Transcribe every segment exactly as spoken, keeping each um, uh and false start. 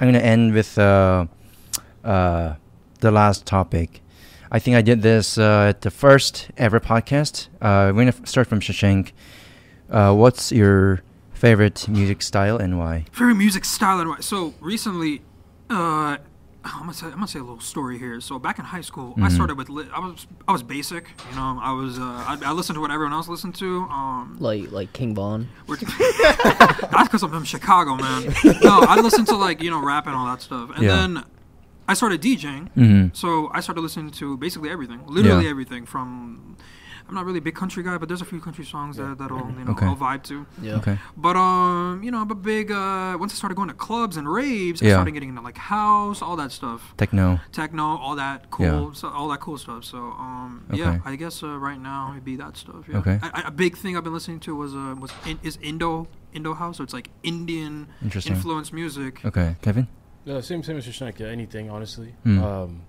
I'm gonna end with uh, uh, the last topic. I think I did this uh, at the first ever podcast. Uh, we're gonna start from Shashank. Uh, what's your favorite music style and why? Favorite music style and why? So recently, uh, I'm gonna say, I'm gonna say a little story here. So back in high school, mm-hmm. I started with li- I was I was basic, you know. I was uh, I, I listened to what everyone else listened to. Um, like like King Von. That's because I'm from Chicago, man. No, I listened to like you know rap and all that stuff, and yeah. then I started DJing. Mm-hmm. So I started listening to basically everything, literally yeah. everything from. I'm not really a big country guy, but there's a few country songs yeah. that that'll you know okay. I'll vibe to. Yeah. Okay. But um, you know, I'm a big uh, once I started going to clubs and raves, yeah. I started getting into like house, all that stuff. Techno. Techno, all that cool, yeah. so, all that cool stuff. So um, okay. yeah, I guess uh, right now it'd be that stuff. Yeah. Okay. I, I, a big thing I've been listening to was uh, was in, is Indo Indo house, so it's like Indian influenced music. Okay, Kevin. Yeah, same same as Shashank. Yeah, anything honestly. Mm. Um.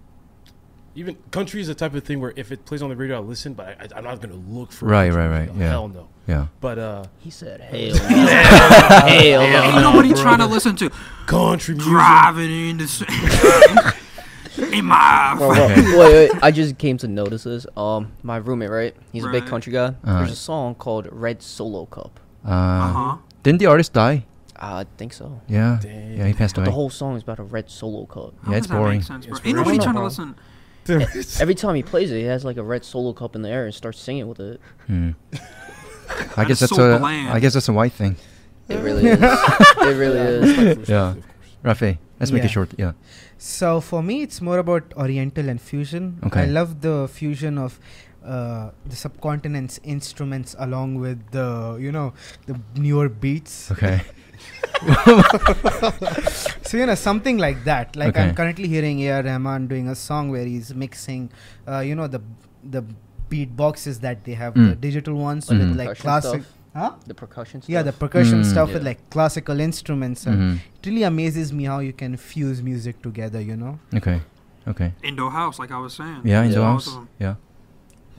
Even country is the type of thing where if it plays on the radio, I'll listen, but I, I, I'm not going to look for it. Right, right, right. Yeah. Hell no. Yeah. But, uh... He said, hell no. Hell no. You know what he's trying to listen to? Country music. Driving in the... in my... Okay. Wait, wait. I just came to notice this. Um, my roommate, right? He's right. a big country guy. Uh-huh. There's a song called Red Solo Cup. Uh, uh-huh. Didn't the artist die? I think so. Yeah. Damn. Yeah, he passed away. But the whole song is about a red solo cup. How yeah, it's boring. Sense, it's ain't nobody trying to listen... Every time he plays it, he has like a red solo cup in the air and starts singing with it. Hmm. I guess that's so a bland. I guess that's a white thing. It really is. It really yeah. is. Yeah, Rafey, let's yeah. make it short. Yeah. So for me, it's more about Oriental and fusion. Okay. I love the fusion of uh, the subcontinent's instruments along with the you know the newer beats. Okay. So you know something like that. Like okay. I'm currently hearing A R Rahman doing a song where he's mixing, uh, you know the the beatboxes that they have, mm. the digital ones like with like classic, huh? The percussion stuff. Yeah, the percussion mm. stuff yeah. with like classical instruments. And mm-hmm. it really amazes me how you can fuse music together. You know. Okay. Okay. Indo house, like I was saying. Yeah, Indo yeah. house. Yeah.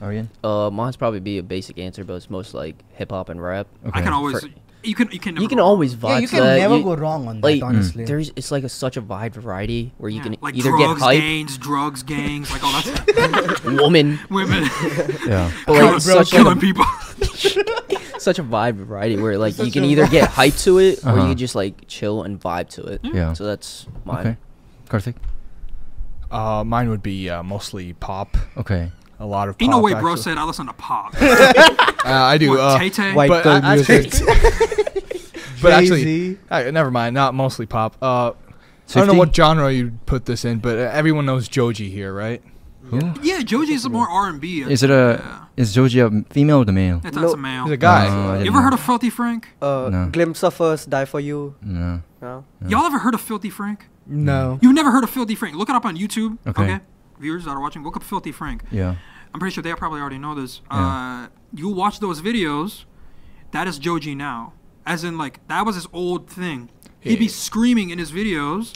Aryan. Uh, mine's probably be a basic answer, but it's most like hip hop and rap. Okay. I can always. For You can you can never you can always vibe. Yeah, you can that. never you, go wrong on like, that. Honestly, mm. there's it's like a, such a wide variety where you yeah. can like either drugs, get hype, gangs, drugs, gangs, like all that. Woman, women, yeah, but like, God, bro, killing like people. Such a wide variety where like such you can either get hype to it uh-huh. or you can just like chill and vibe to it. Yeah. yeah. So that's mine. Okay. Karthik. Uh, mine would be uh, mostly pop. Okay. A lot of pop. Ain't no way, bro. Said I listen to pop. uh, I do. What, uh, Tay-Tay? White but I, music. But actually, I, never mind. Not mostly pop. Uh, I don't know what genre you put this in, but uh, everyone knows Joji here, right? Yeah, yeah Joji is more R and B. Is it a? Yeah. Is Joji a female or the male? It's no. a male. He's a guy. No, you ever know. heard of Filthy Frank? Uh, no. Glimpse of Us, Die for You. No. no. no. Y'all ever heard of Filthy Frank? No. You've never heard of Filthy Frank? Look it up on YouTube. Okay. okay? Viewers that are watching, look up Filthy Frank. Yeah. I'm pretty sure they probably already know this. Yeah. Uh, you watch those videos, that is Joji now. As in, like, that was his old thing. He'd yeah. be screaming in his videos.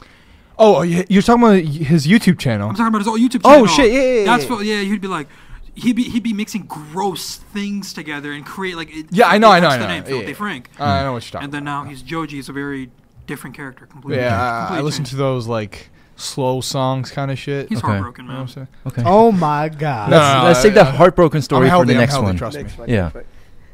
Oh, you're talking about his YouTube channel. I'm talking about his old YouTube channel. Oh, shit, yeah, yeah, yeah. That's what, yeah, he'd be like, he'd be, he'd be mixing gross things together and create, like, it, yeah, I know, I know, I know. Filthy yeah, yeah. Frank. Uh, I know what you're talking about. And then now he's Joji. He's a very different character. Completely. Yeah, uh, completely I listen changed. to those, like... slow songs kind of shit. He's okay. heartbroken, man. You know okay. Oh, my God. Let's, no, let's no, take no, the no. heartbroken story for the next healthy, one. Trust next me. One, yeah.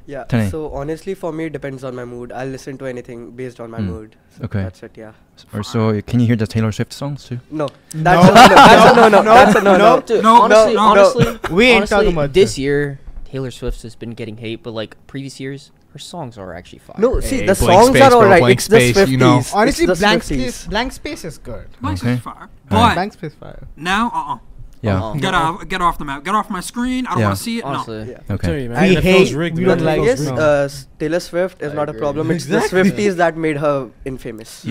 Yeah. Tiny. So, honestly, for me, it depends on my mood. I'll listen to anything based on my mm. mood. So okay. That's it, yeah. Or so, can you hear the Taylor Swift songs, too? No. That's no. A, no, that's no, a, no, no. That's a no, no. Dude, no, honestly, no, honestly, no. honestly, we ain't honestly, talking about this. This year, Taylor Swift has been getting hate, but, like, previous years... her songs are actually fire. No, see, hey, the songs space, are alright. It's space, the Swifties. You know. Honestly, blank space, blank space is good. Blank okay. space is fire. But right. blank space fire. Now, uh-uh. Yeah. Uh-uh. Get, off, get off the map. Get off my screen. I don't yeah. want to see it. Honestly. No. Yeah. Okay. We I hate. Rigged, we don't like it. Uh, Taylor Swift is I not agree. a problem. It's exactly. the Swifties that made her infamous.